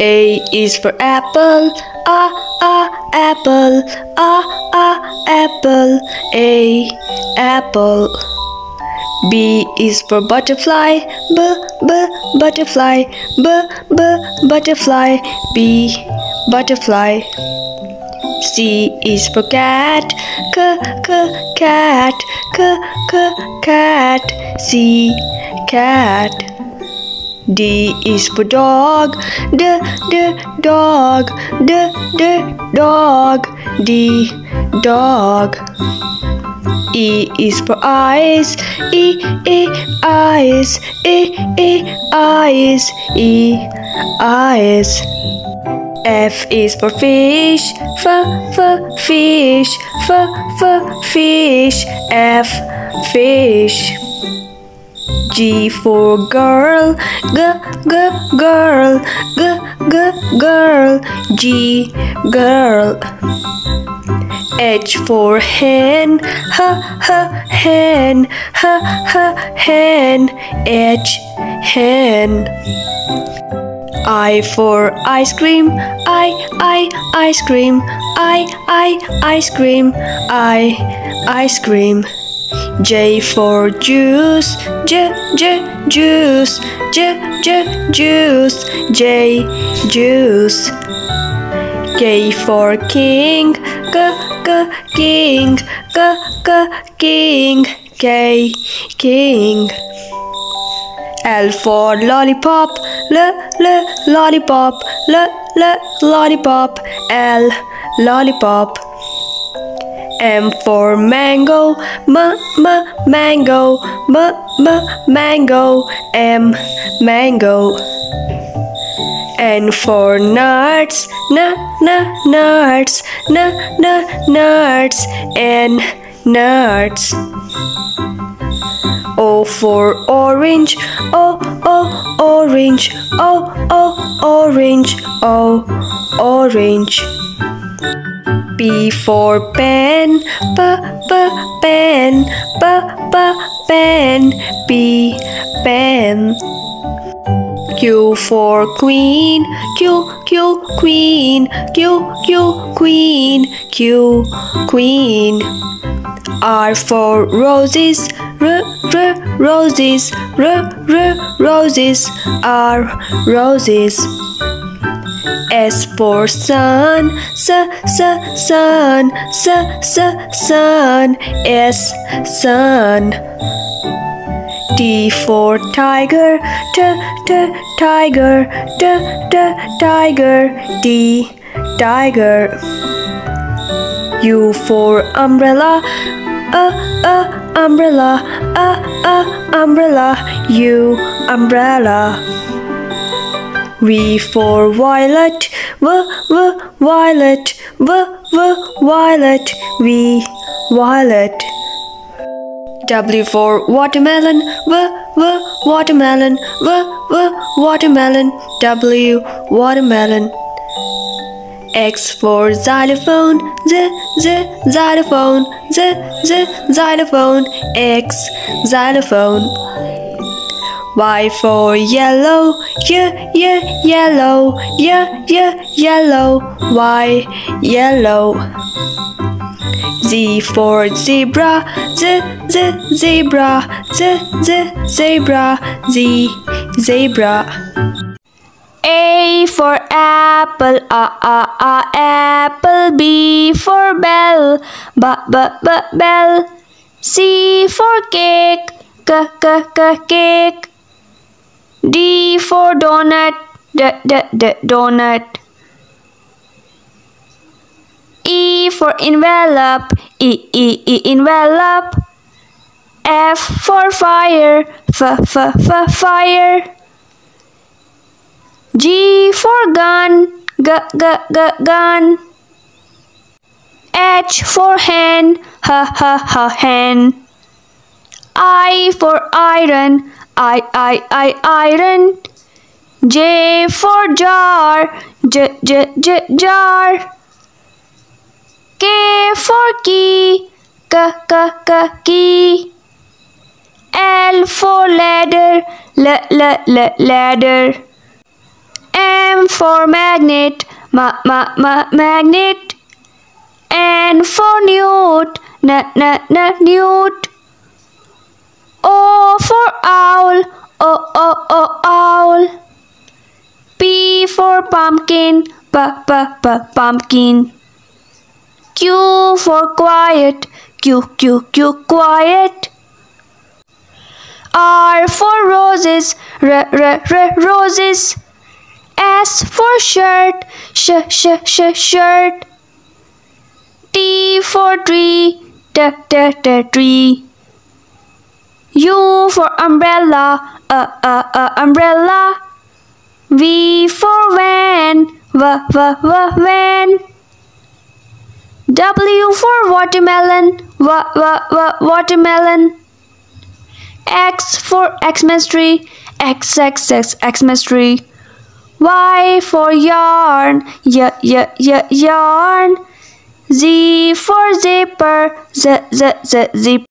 A is for apple, apple, apple, A, apple. B is for butterfly, butterfly, butterfly, B, butterfly. C is for cat, cat, cat, C, cat. D is for dog, dog, dog, D, dog. E is for eyes, eyes, eyes, E, eyes. F is for fish, fish, fish, F, fish. G for girl, girl, girl, G, girl. H for hen, hen, hen, H, hen. I for ice cream, ice cream, ice cream, I, ice cream. J for juice, juice, juice, J, juice. K for king, king, king, K, king. L for lollipop, lollipop, lollipop, L, lollipop. M for mango, mango, mango, M, mango. N for nuts, nuts, nuts, N, nuts. O for orange, orange, orange, O, orange. P for pen, pen, pen, P, pen. Q for queen, queen, queen, Q, queen. R for roses, roses, roses, R, roses. S for sun, sun, sun, S, sun. T for tiger, tiger, tiger, T, tiger. U for umbrella, umbrella, umbrella, U, umbrella. V for violet, violet, violet, V, violet. W for watermelon, watermelon, watermelon, W, watermelon. X for xylophone, xylophone, xylophone, X, xylophone. Y for yellow, yellow, yellow, Y, yellow. Z for zebra, zebra, zebra, Z, zebra. A for apple, apple. B for bell, bell. C for cake, cake. D for donut, donut. E for envelope, envelope. F for fire, fire. G for gun, gun. H for hand, hand. I for iron, iron. J for jar, jar. K for key, key. L for ladder, ladder. M for magnet, magnet. N for newt, newt. O for owl, owl. P for pumpkin, pumpkin. Q for quiet, quiet. R for roses, roses. S for shirt, shirt. T for tree, tree. U for umbrella, umbrella. V for van, van. W for watermelon, watermelon. X for Xmas tree, Xmas tree. Y for yarn, yarn. Z for zipper, zipper.